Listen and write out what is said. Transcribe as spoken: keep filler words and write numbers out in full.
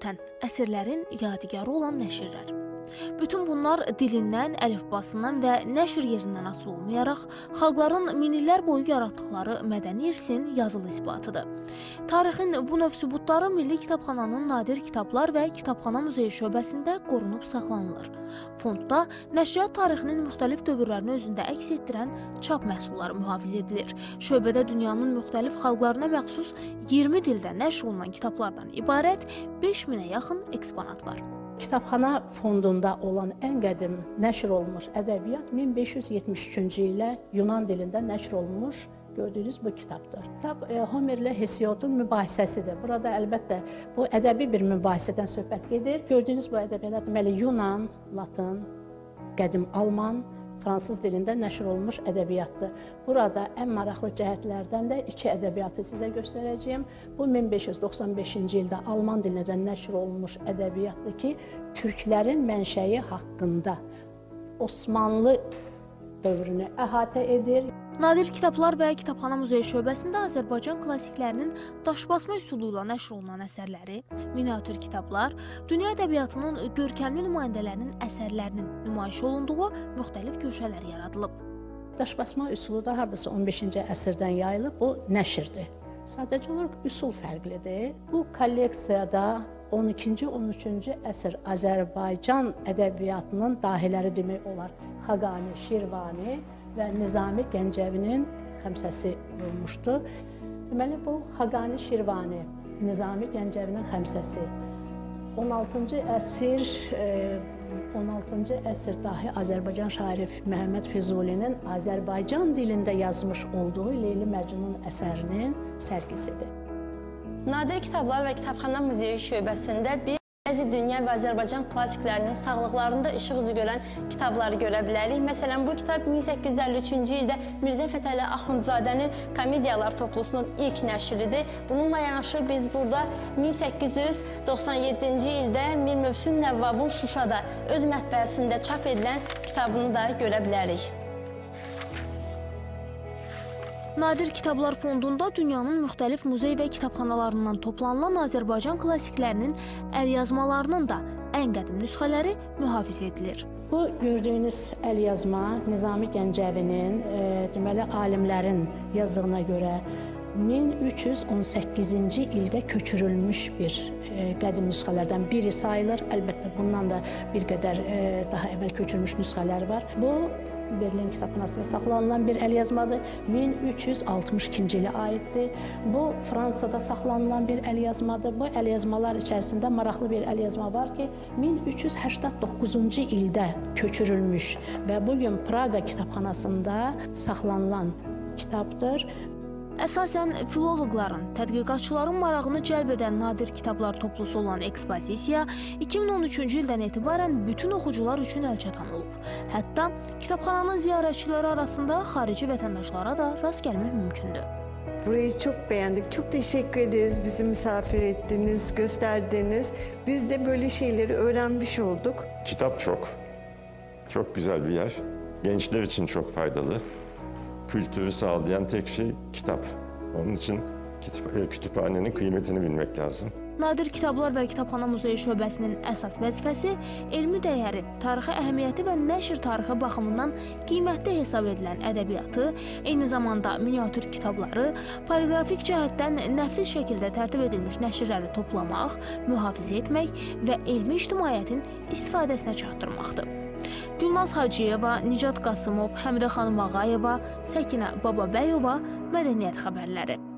ötən əsirlərin yadigarı olan nəşirlər. Bütün bunlar dilindən, əlifbasından və nəşr yerindən asılı olmayaraq, xalqların min illər boyu yaratdıqları mədəni irsin yazılı isbatıdır. Tarixin bu növ sübutları Milli Kitabxananın Nadir Kitablar və Kitabxana Muzeyi şöbəsində qorunub saxlanılır. Fondda nəşriyyat tarixinin müxtəlif dövrlərini özündə əks etdirən çap məhsulları mühafizə edilir. Şöbədə dünyanın müxtəlif xalqlarına məxsus iyirmi dildə nəşr olunan kitablardan ibarət beş minə yaxın eksponat var. Kitabxana fondunda olan ən qədim nəşr olunmuş ədəbiyyat min beş yüz yetmiş üçüncü ilə Yunan dilində nəşr olunmuş gördüyünüz bu kitabdır. Kitab Homer ilə Hesiodun mübahisəsidir. Burada əlbəttə bu ədəbi bir mübahisədən söhbət gedir. Gördüyünüz bu ədəbiyyat deməli Yunan, Latın, qədim Alman, fransız dilində nəşr olunmuş ədəbiyyatdır. Burada ən maraqlı cəhətlərdən də iki ədəbiyyatı sizə göstərəcəyim. Bu min beş yüz doxsan beşinci ildə alman dilində nəşr olunmuş ədəbiyyatdır ki, türklərin mənşəyi haqqında Osmanlı dövrünü əhatə edir. Nadir Kitablar və Kitabxana Muzeyi şöbəsində Azərbaycan klassiklərinin daşbasma üsulu ilə nəşr olunan əsərləri, miniatür kitablar, dünya ədəbiyyatının görkəmli nümayəndələrinin əsərlərinin nümayiş olunduğu müxtəlif köşələr yaradılıb. Daşbasma üsulu da hardasa on beşinci əsrdən yayılıb, bu nəşrdir. Sadəcə olaraq üsul fərqlidir. Bu kolleksiyada on ikinci on üçüncü əsr Azərbaycan ədəbiyyatının dahiləri demək olar. Xaqani, Şirvani və Nizami Gəncəvinin xəmsəsi olmuşdu. Deməli, bu Xaqani Şirvani, Nizami Gəncəvinin xəmsəsi. on altıncı əsr, on altıncı əsr dahi Azərbaycan şairi Mehmet Fizulinin Azərbaycan dilində yazmış olduğu Leyli Məcnun əsərinin sərgisidir. Nadir Kitablar və Kitabxana Muzeyi şöbəsində bir Bəzi dünya və Azərbaycan klasiklərinin sağlıqlarında işıq üzü görən kitabları görə bilərik. Məsələn, bu kitab min səkkiz yüz əlli üçüncü ildə Mirzə Fətəli Axundzadənin komediyalar toplusunun ilk nəşridir. Bununla yanaşı biz burada min səkkiz yüz doxsan yeddinci ildə Mir Mövsün Nəvvabın Şuşada öz mətbəəsində çap edilən kitabını da görə bilərik. Nadir Kitablar Fondunda dünyanın müxtəlif muzey və kitabxanalarından toplanılan Azərbaycan klassiklərinin əl yazmalarının da ən qədim nüsxələri mühafizə edilir. Bu gördüyünüz əl yazma Nizami Gəncəvinin, e, deməli, alimlərin yazdığına görə min üç yüz on səkkizinci ildə köçürülmüş bir e, qədim nüsxələrdən biri sayılır. Əlbəttə, bundan da bir qədər e, daha əvvəl köçürülmüş nüsxələr var. Bu, Berlin kitabxanasında saxlanılan bir əl yazmadır. min üç yüz altmış ikinci ilə aiddir. Bu, Fransada saxlanılan bir əl yazmadır. Bu əl yazmalar içərisində maraqlı bir əl yazma var ki, min üç yüz səksən doqquzuncu ildə köçürülmüş və bugün Praqa kitabxanasında saxlanılan kitabdır. Əsasən, filoloqların, tədqiqatçıların marağını cəlb edən nadir kitablar toplusu olan ekspozisiya iki min on üçüncü ildən etibarən bütün oxucular üçün əlçatan olub. Hətta kitabxananın ziyarətçiləri arasında xarici vətəndaşlara da rast gəlmək mümkündür. Burayı çox bəyəndik, çox təşəkkür ederiz, bizi misafir etdiniz, göstərdiniz. Biz də böyle şeyleri öğrenmiş olduk. Kitap çok, çok güzel bir yer, gençler için çok faydalı. Kültürü sağlayan tek şey kitap. Onun için kütüphanenin kıymetini bilmek lazım. Nadir Kitablar və Kitabxana Muzeyi şöbəsinin əsas vəzifəsi elmi dəyəri, tarixi əhəmiyyəti və nəşr tarixi baxımından qiymətli hesab edilən ədəbiyyatı, eyni zamanda miniatür kitabları, poliqrafik cəhətdən nəfis şəkildə tərtib edilmiş nəşrləri toplamaq, mühafizə etmək və elmi ictimaiyyətin istifadəsinə çatdırmaqdır. Dilnaz Hacıyeva, Nicat Qasımov, Hamidəxan Mağayeva, Səkinə Baba Bəyova, Mədəniyyət xəbərləri.